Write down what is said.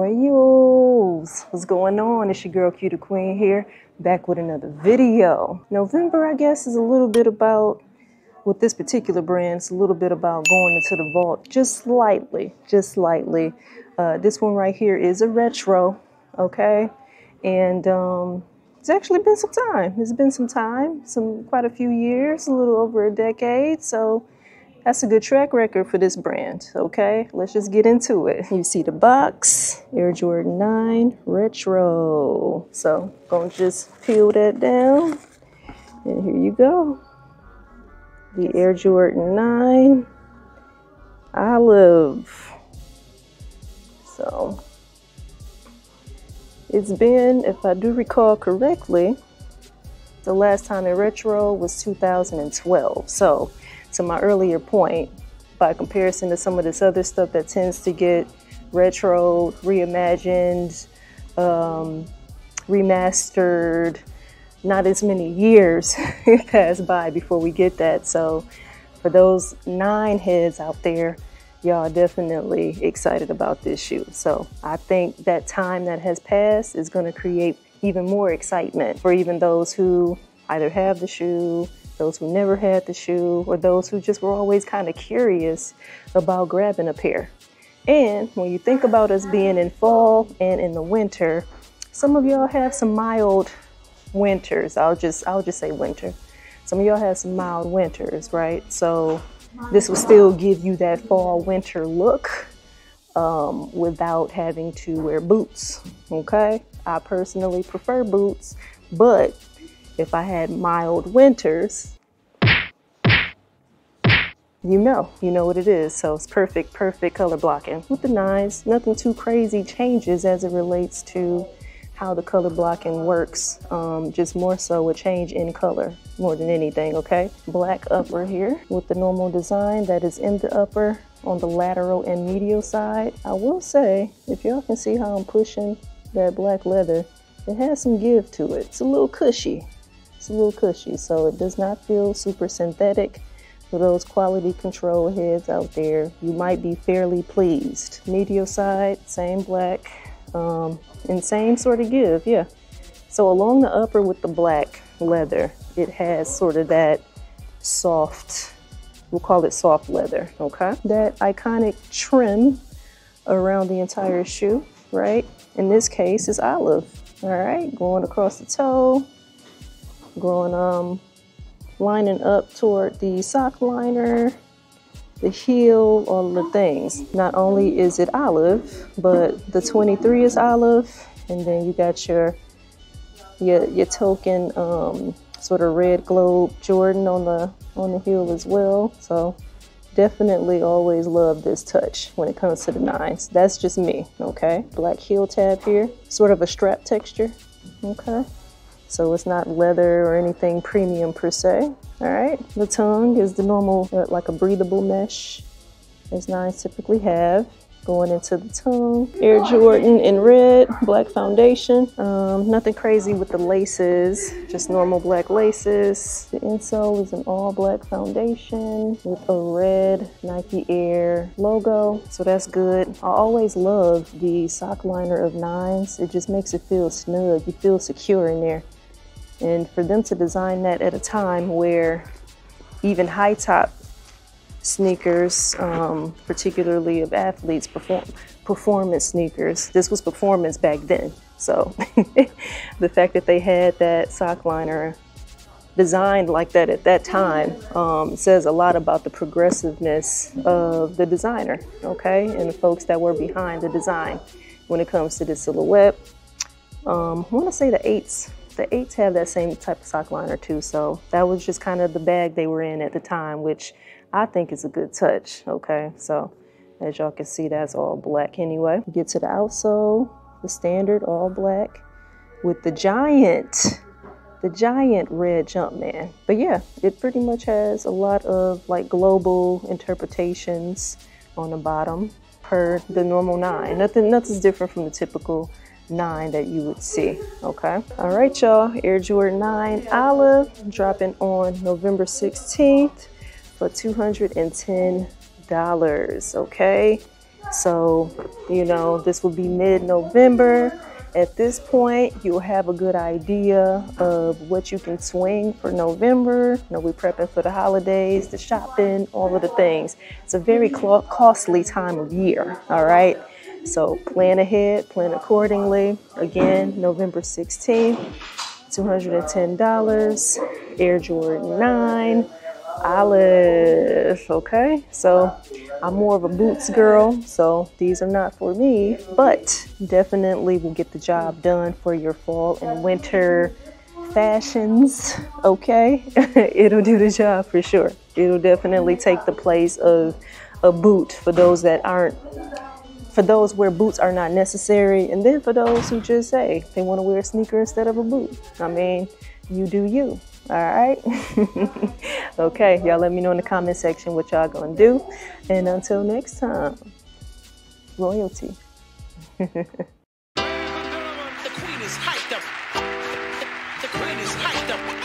Royals, what's going on? It's your girl Q the Queen here, back with another video. November, I guess, is a little bit about, with this particular brand, it's a little bit about going into the vault, just slightly, just lightly. This one right here is a retro, okay? And it's actually been some time. It's been some time, quite a few years, a little over a decade, so that's a good track record for this brand, okay? Let's just get into it. You see the box, Air Jordan 9 Retro. So, gonna just peel that down, and here you go. The Air Jordan 9 Olive. So, it's been, if I do recall correctly, the last time in retro was 2012, so to my earlier point, by comparison to some of this other stuff that tends to get retroed, reimagined, remastered, not as many years pass by before we get that. So for those nine heads out there, y'all definitely excited about this shoe. So I think that time that has passed is going to create even more excitement for even those who either have the shoe, those who never had the shoe, or those who just were always kind of curious about grabbing a pair. And when you think about us being in fall and in the winter, some of y'all have some mild winters. I'll just say winter. Some of y'all have some mild winters, right? So this will still give you that fall winter look without having to wear boots, okay? I personally prefer boots, but if I had mild winters, you know what it is. So it's perfect, perfect color blocking. With the nines, nothing too crazy changes as it relates to how the color blocking works. Just more so a change in color more than anything, okay? Black upper here with the normal design that is in the upper on the lateral and medial side. I will say, if y'all can see how I'm pushing that black leather, it has some give to it. It's a little cushy. It's a little cushy, so it does not feel super synthetic. For those quality control heads out there, you might be fairly pleased. Medial side, same black, and same sort of give, yeah. So along the upper with the black leather, it has sort of that soft, we'll call it soft leather, okay? That iconic trim around the entire shoe, right? In this case, it's olive, all right? Going across the toe, going lining up toward the sock liner, the heel, all the things. Not only is it olive, but the 23 is olive, and then you got your token sort of red globe Jordan on the heel as well. So definitely always love this touch when it comes to the nines. That's just me, okay? Black heel tab here, sort of a strap texture, okay? So it's not leather or anything premium per se, all right? The tongue is the normal, like a breathable mesh, as nines typically have. Going into the tongue, Air Jordan in red, black foundation. Nothing crazy with the laces, just normal black laces. The insole is an all black foundation with a red Nike Air logo, so that's good. I always love the sock liner of nines. It just makes it feel snug, you feel secure in there. And for them to design that at a time where even high top sneakers, particularly of athletes, performance sneakers, this was performance back then. So the fact that they had that sock liner designed like that at that time says a lot about the progressiveness of the designer, okay? And the folks that were behind the design when it comes to the silhouette. I wanna say the eights. The eights have that same type of sock liner too, so that was just kind of the bag they were in at the time, which I think is a good touch, okay? So as y'all can see, that's all black anyway. Get to the outsole, the standard all black with the giant red Jumpman. But yeah, it pretty much has a lot of like global interpretations on the bottom per the normal nine. Nothing's different from the typical nine that you would see, okay? All right, y'all, Air Jordan 9 Olive dropping on November 16th for $210, okay? So, you know, this will be mid-November. At this point, you'll have a good idea of what you can swing for November. You know, we're prepping for the holidays, the shopping, all of the things. It's a very costly time of year, all right? So plan ahead, plan accordingly. Again, November 16th, $210, Air Jordan 9 Olive, okay? So I'm more of a boots girl, so these are not for me, but definitely will get the job done for your fall and winter fashions, okay? It'll do the job for sure. It'll definitely take the place of a boot for those that aren't, for those where boots are not necessary, and then for those who just say they want to wear a sneaker instead of a boot. I mean, you do you. All right. Okay, y'all let me know in the comment section what y'all gonna do. And until next time, royalty. The queen is hyped up. The queen is hyped up.